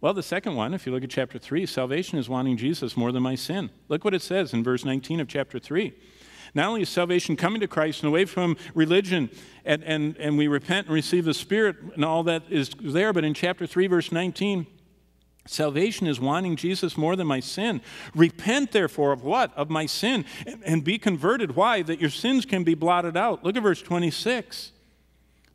Well, the second one, if you look at chapter 3, salvation is wanting Jesus more than my sin. Look what it says in verse 19 of chapter 3. Not only is salvation coming to Christ and away from religion, and we repent and receive the Spirit and all that is there, but in chapter 3, verse 19, salvation is wanting Jesus more than my sin. Repent, therefore, of what? Of my sin, and be converted. Why? That your sins can be blotted out. Look at verse 26.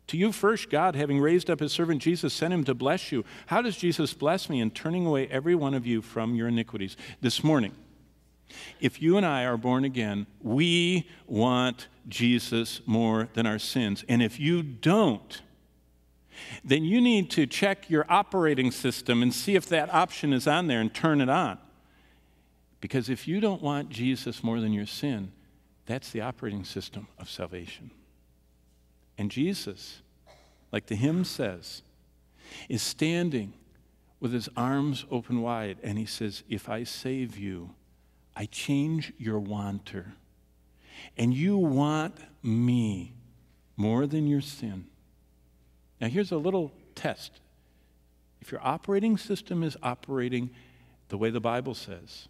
To you first, God, having raised up his servant Jesus, sent him to bless you. How does Jesus bless me? In turning away every one of you from your iniquities. This morning, if you and I are born again, we want Jesus more than our sins. And if you don't, then you need to check your operating system and see if that option is on there and turn it on. Because if you don't want Jesus more than your sin, that's the operating system of salvation. And Jesus, like the hymn says, is standing with his arms open wide, and he says, if I save you, I change your wanter, and you want me more than your sin. Now here's a little test. If your operating system is operating the way the Bible says,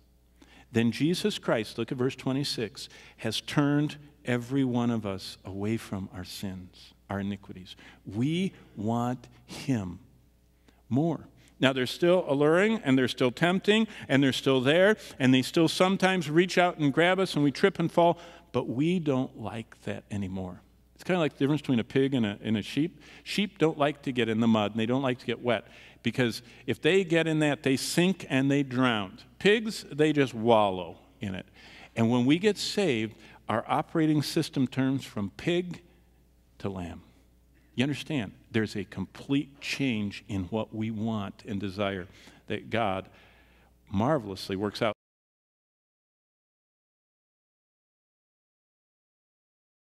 then Jesus Christ, look at verse 26, has turned every one of us away from our sins, our iniquities. We want him more. Now, they're still alluring, and they're still tempting, and they're still there, and they still sometimes reach out and grab us, and we trip and fall, but we don't like that anymore. It's kind of like the difference between a pig and a sheep. Sheep don't like to get in the mud, and they don't like to get wet, because if they get in that, they sink and they drown. Pigs, they just wallow in it. And when we get saved, our operating system turns from pig to lamb. You understand? There's a complete change in what we want and desire that God marvelously works out.